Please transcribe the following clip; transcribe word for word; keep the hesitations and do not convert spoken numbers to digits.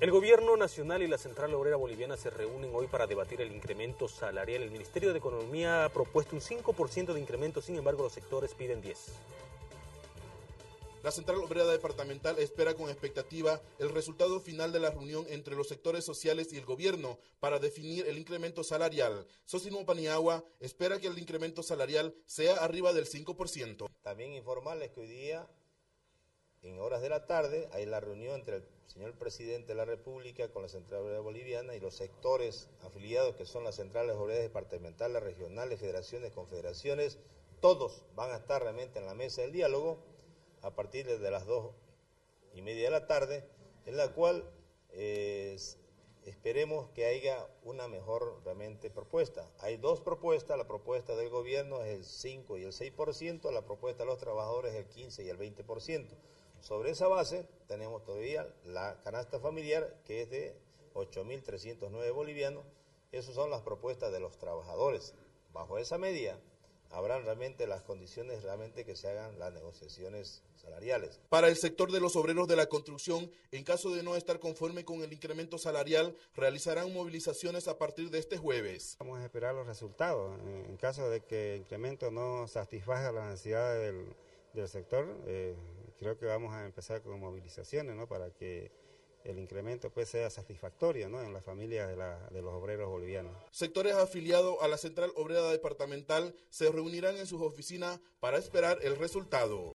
El Gobierno Nacional y la Central Obrera Boliviana se reúnen hoy para debatir el incremento salarial. El Ministerio de Economía ha propuesto un cinco por ciento de incremento, sin embargo los sectores piden diez por ciento. La Central Obrera Departamental espera con expectativa el resultado final de la reunión entre los sectores sociales y el gobierno para definir el incremento salarial. Sosimo Paniagua espera que el incremento salarial sea arriba del cinco por ciento. También informarles que hoy día, en horas de la tarde, hay la reunión entre el señor presidente de la República con la Central Obrera Boliviana y los sectores afiliados, que son las centrales obreras departamentales, las regionales, federaciones, confederaciones. Todos van a estar realmente en la mesa del diálogo a partir de las dos y media de la tarde, en la cual eh, esperemos que haya una mejor realmente propuesta. Hay dos propuestas: la propuesta del gobierno es el cinco y el seis por ciento, la propuesta de los trabajadores es el quince y el veinte por ciento. Sobre esa base tenemos todavía la canasta familiar, que es de ocho mil trescientos nueve bolivianos. Esas son las propuestas de los trabajadores. Bajo esa media habrán realmente las condiciones realmente que se hagan las negociaciones salariales. Para el sector de los obreros de la construcción, en caso de no estar conforme con el incremento salarial, realizarán movilizaciones a partir de este jueves. Vamos a esperar los resultados. En caso de que el incremento no satisfaga las necesidades del, del sector, eh, creo que vamos a empezar con movilizaciones, ¿no?, para que el incremento pues sea satisfactorio, ¿no?, en las familias de, la, de los obreros bolivianos. Sectores afiliados a la Central Obrera Departamental se reunirán en sus oficinas para esperar el resultado.